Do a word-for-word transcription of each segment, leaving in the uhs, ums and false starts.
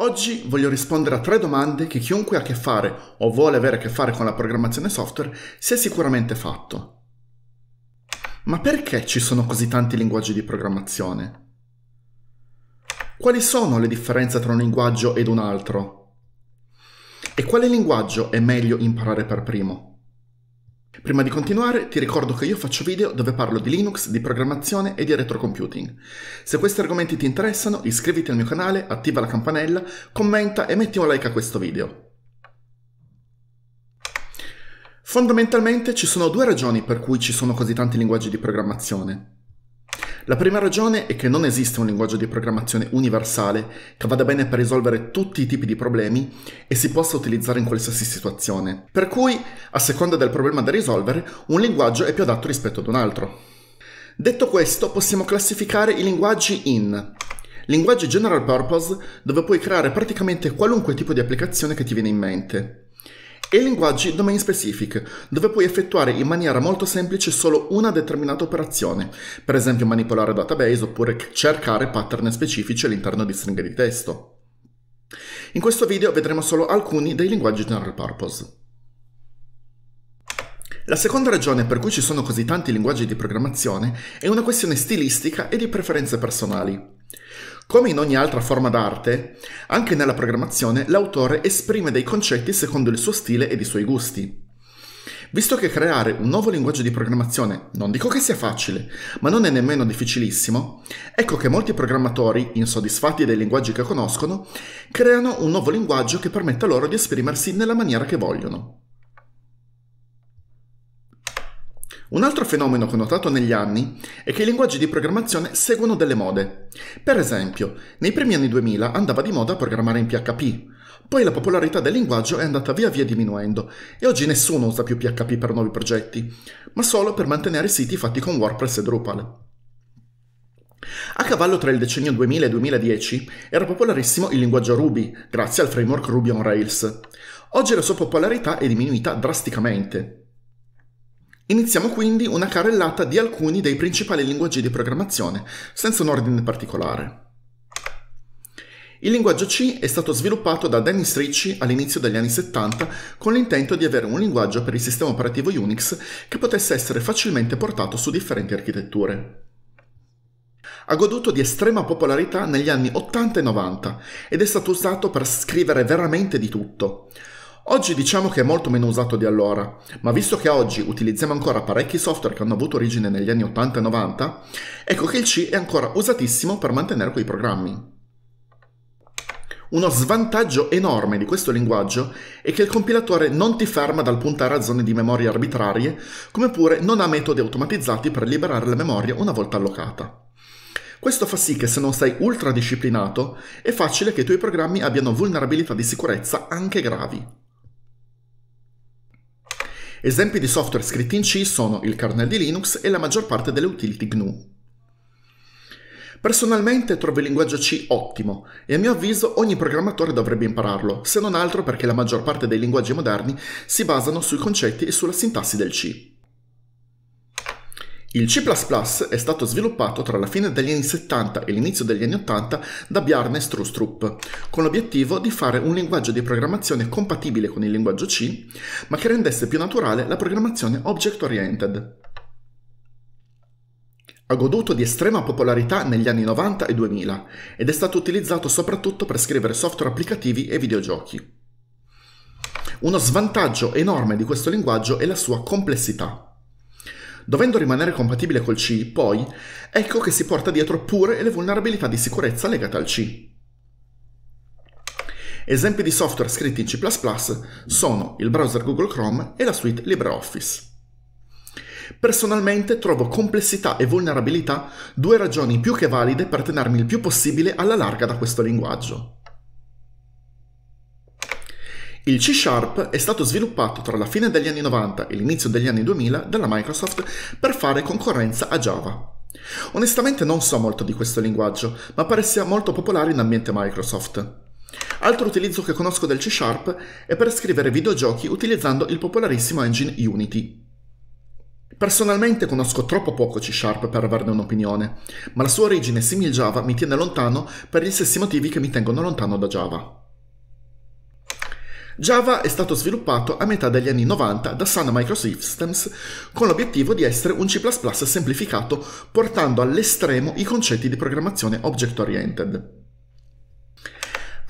Oggi voglio rispondere a tre domande che chiunque ha a che fare o vuole avere a che fare con la programmazione software si è sicuramente fatto. Ma perché ci sono così tanti linguaggi di programmazione? Quali sono le differenze tra un linguaggio ed un altro? E quale linguaggio è meglio imparare per primo? Prima di continuare ti ricordo che io faccio video dove parlo di Linux, di programmazione e di retrocomputing. Se questi argomenti ti interessano, iscriviti al mio canale, attiva la campanella, commenta e metti un like a questo video. Fondamentalmente ci sono due ragioni per cui ci sono così tanti linguaggi di programmazione. La prima ragione è che non esiste un linguaggio di programmazione universale che vada bene per risolvere tutti i tipi di problemi e si possa utilizzare in qualsiasi situazione. Per cui, a seconda del problema da risolvere, un linguaggio è più adatto rispetto ad un altro. Detto questo, possiamo classificare i linguaggi in linguaggi general purpose, dove puoi creare praticamente qualunque tipo di applicazione che ti viene in mente, e linguaggi domain specific, dove puoi effettuare in maniera molto semplice solo una determinata operazione, per esempio manipolare database oppure cercare pattern specifici all'interno di stringhe di testo. In questo video vedremo solo alcuni dei linguaggi general purpose. La seconda ragione per cui ci sono così tanti linguaggi di programmazione è una questione stilistica e di preferenze personali. Come in ogni altra forma d'arte, anche nella programmazione l'autore esprime dei concetti secondo il suo stile ed i suoi gusti. Visto che creare un nuovo linguaggio di programmazione non dico che sia facile, ma non è nemmeno difficilissimo, ecco che molti programmatori, insoddisfatti dei linguaggi che conoscono, creano un nuovo linguaggio che permetta loro di esprimersi nella maniera che vogliono. Un altro fenomeno che ho notato negli anni è che i linguaggi di programmazione seguono delle mode. Per esempio, nei primi anni duemila andava di moda programmare in P H P, poi la popolarità del linguaggio è andata via via diminuendo e oggi nessuno usa più P H P per nuovi progetti, ma solo per mantenere siti fatti con WordPress e Drupal. A cavallo tra il decennio duemila e duemiladieci era popolarissimo il linguaggio Ruby, grazie al framework Ruby on Rails. Oggi la sua popolarità è diminuita drasticamente. Iniziamo quindi una carrellata di alcuni dei principali linguaggi di programmazione, senza un ordine particolare. Il linguaggio C è stato sviluppato da Dennis Ritchie all'inizio degli anni settanta con l'intento di avere un linguaggio per il sistema operativo Unix che potesse essere facilmente portato su differenti architetture. Ha goduto di estrema popolarità negli anni ottanta e novanta ed è stato usato per scrivere veramente di tutto. Oggi diciamo che è molto meno usato di allora, ma visto che oggi utilizziamo ancora parecchi software che hanno avuto origine negli anni ottanta e novanta, ecco che il C è ancora usatissimo per mantenere quei programmi. Uno svantaggio enorme di questo linguaggio è che il compilatore non ti ferma dal puntare a zone di memoria arbitrarie, come pure non ha metodi automatizzati per liberare la memoria una volta allocata. Questo fa sì che se non sei ultra disciplinato, è facile che i tuoi programmi abbiano vulnerabilità di sicurezza anche gravi. Esempi di software scritti in C sono il kernel di Linux e la maggior parte delle utility G N U. Personalmente trovo il linguaggio C ottimo e a mio avviso ogni programmatore dovrebbe impararlo, se non altro perché la maggior parte dei linguaggi moderni si basano sui concetti e sulla sintassi del C. Il C plus plus è stato sviluppato tra la fine degli anni settanta e l'inizio degli anni ottanta da Bjarne Stroustrup, con l'obiettivo di fare un linguaggio di programmazione compatibile con il linguaggio C, ma che rendesse più naturale la programmazione object-oriented. Ha goduto di estrema popolarità negli anni novanta e duemila ed è stato utilizzato soprattutto per scrivere software applicativi e videogiochi. Uno svantaggio enorme di questo linguaggio è la sua complessità. Dovendo rimanere compatibile col C, poi, ecco che si porta dietro pure le vulnerabilità di sicurezza legate al C. Esempi di software scritti in C plus plus sono il browser Google Chrome e la suite LibreOffice. Personalmente trovo complessità e vulnerabilità due ragioni più che valide per tenermi il più possibile alla larga da questo linguaggio. Il C sharp è stato sviluppato tra la fine degli anni novanta e l'inizio degli anni duemila dalla Microsoft per fare concorrenza a Java. Onestamente non so molto di questo linguaggio, ma pare sia molto popolare in ambiente Microsoft. Altro utilizzo che conosco del C sharp è per scrivere videogiochi utilizzando il popolarissimo engine Unity. Personalmente conosco troppo poco C sharp per averne un'opinione, ma la sua origine simile Java mi tiene lontano per gli stessi motivi che mi tengono lontano da Java. Java è stato sviluppato a metà degli anni novanta da Sun Microsystems con l'obiettivo di essere un C plus plus semplificato, portando all'estremo i concetti di programmazione object-oriented.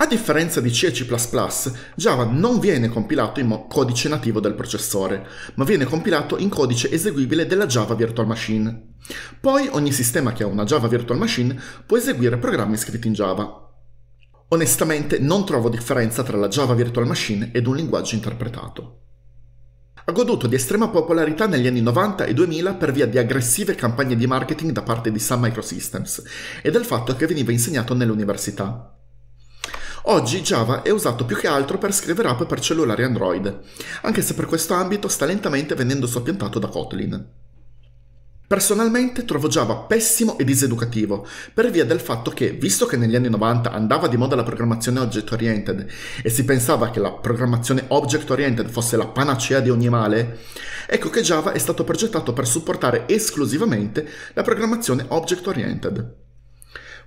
A differenza di C e C plus plus, Java non viene compilato in codice nativo del processore, ma viene compilato in codice eseguibile della Java Virtual Machine. Poi ogni sistema che ha una Java Virtual Machine può eseguire programmi scritti in Java. Onestamente non trovo differenza tra la Java Virtual Machine ed un linguaggio interpretato. Ha goduto di estrema popolarità negli anni novanta e duemila per via di aggressive campagne di marketing da parte di Sun Microsystems e del fatto che veniva insegnato nell'università. Oggi Java è usato più che altro per scrivere app per cellulari Android, anche se per questo ambito sta lentamente venendo soppiantato da Kotlin. Personalmente trovo Java pessimo e diseducativo, per via del fatto che, visto che negli anni novanta andava di moda la programmazione object-oriented e si pensava che la programmazione object-oriented fosse la panacea di ogni male, ecco che Java è stato progettato per supportare esclusivamente la programmazione object-oriented.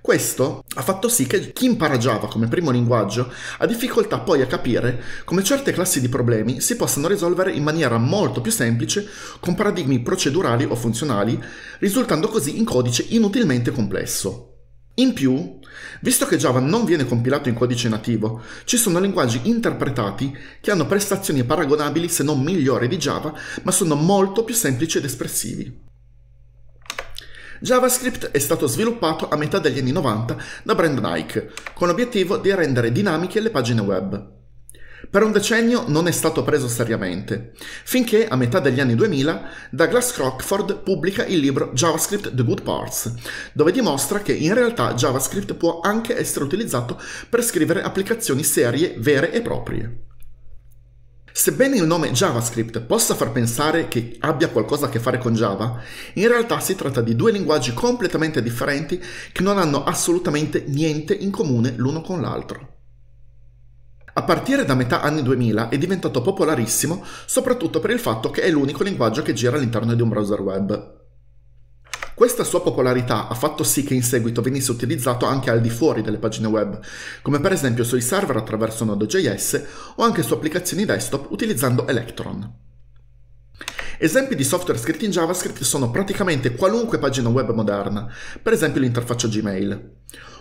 Questo ha fatto sì che chi impara Java come primo linguaggio ha difficoltà poi a capire come certe classi di problemi si possano risolvere in maniera molto più semplice con paradigmi procedurali o funzionali, risultando così in codice inutilmente complesso. In più, visto che Java non viene compilato in codice nativo, ci sono linguaggi interpretati che hanno prestazioni paragonabili se non migliori di Java, ma sono molto più semplici ed espressivi. JavaScript è stato sviluppato a metà degli anni novanta da Brendan Eich, con l'obiettivo di rendere dinamiche le pagine web. Per un decennio non è stato preso seriamente, finché a metà degli anni duemila Douglas Crockford pubblica il libro JavaScript The Good Parts, dove dimostra che in realtà JavaScript può anche essere utilizzato per scrivere applicazioni serie, vere e proprie. Sebbene il nome JavaScript possa far pensare che abbia qualcosa a che fare con Java, in realtà si tratta di due linguaggi completamente differenti che non hanno assolutamente niente in comune l'uno con l'altro. A partire da metà anni duemila è diventato popolarissimo, soprattutto per il fatto che è l'unico linguaggio che gira all'interno di un browser web. Questa sua popolarità ha fatto sì che in seguito venisse utilizzato anche al di fuori delle pagine web, come per esempio sui server attraverso Node punto J S o anche su applicazioni desktop utilizzando Electron. Esempi di software scritti in JavaScript sono praticamente qualunque pagina web moderna, per esempio l'interfaccia Gmail.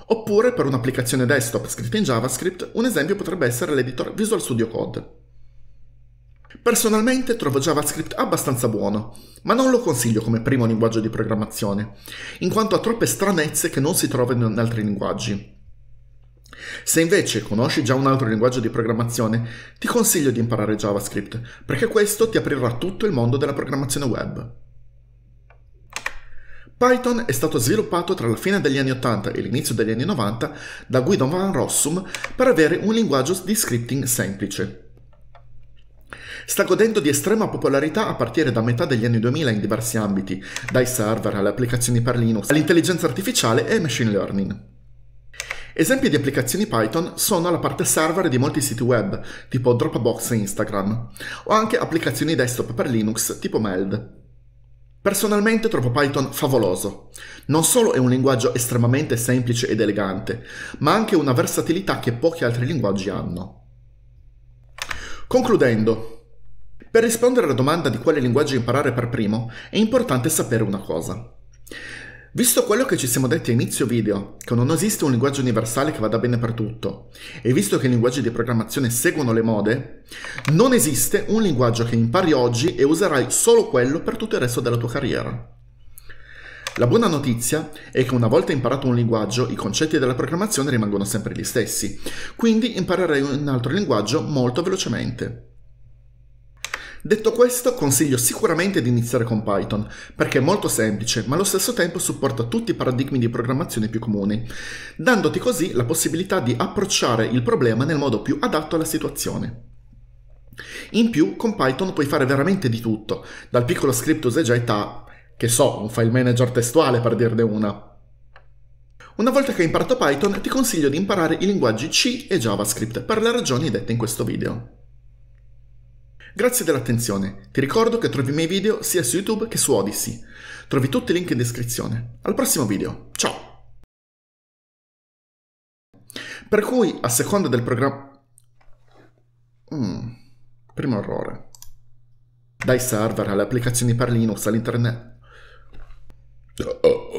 Oppure per un'applicazione desktop scritta in JavaScript, un esempio potrebbe essere l'editor Visual Studio Code. Personalmente trovo JavaScript abbastanza buono, ma non lo consiglio come primo linguaggio di programmazione, in quanto ha troppe stranezze che non si trovano in altri linguaggi. Se invece conosci già un altro linguaggio di programmazione, ti consiglio di imparare JavaScript, perché questo ti aprirà tutto il mondo della programmazione web. Python è stato sviluppato tra la fine degli anni ottanta e l'inizio degli anni novanta da Guido Van Rossum per avere un linguaggio di scripting semplice. Sta godendo di estrema popolarità a partire da metà degli anni duemila in diversi ambiti, dai server alle applicazioni per Linux, all'intelligenza artificiale e machine learning. Esempi di applicazioni Python sono la parte server di molti siti web, tipo Dropbox e Instagram, o anche applicazioni desktop per Linux, tipo Meld. Personalmente trovo Python favoloso. Non solo è un linguaggio estremamente semplice ed elegante, ma anche una versatilità che pochi altri linguaggi hanno. Concludendo, per rispondere alla domanda di quale linguaggio imparare per primo, è importante sapere una cosa. Visto quello che ci siamo detti a inizio video, che non esiste un linguaggio universale che vada bene per tutto, e visto che i linguaggi di programmazione seguono le mode, non esiste un linguaggio che impari oggi e userai solo quello per tutto il resto della tua carriera. La buona notizia è che una volta imparato un linguaggio, i concetti della programmazione rimangono sempre gli stessi, quindi imparerai un altro linguaggio molto velocemente. Detto questo, consiglio sicuramente di iniziare con Python, perché è molto semplice, ma allo stesso tempo supporta tutti i paradigmi di programmazione più comuni, dandoti così la possibilità di approcciare il problema nel modo più adatto alla situazione. In più, con Python puoi fare veramente di tutto, dal piccolo script usa e getta a, che so, un file manager testuale per dirne una. Una volta che hai imparato Python, ti consiglio di imparare i linguaggi C e JavaScript per le ragioni dette in questo video. Grazie dell'attenzione, ti ricordo che trovi i miei video sia su YouTube che su Odyssey. Trovi tutti i link in descrizione. Al prossimo video, ciao! Per cui, a seconda del programma... Mm, primo errore. Dai server alle applicazioni per Linux, all'internet... Oh.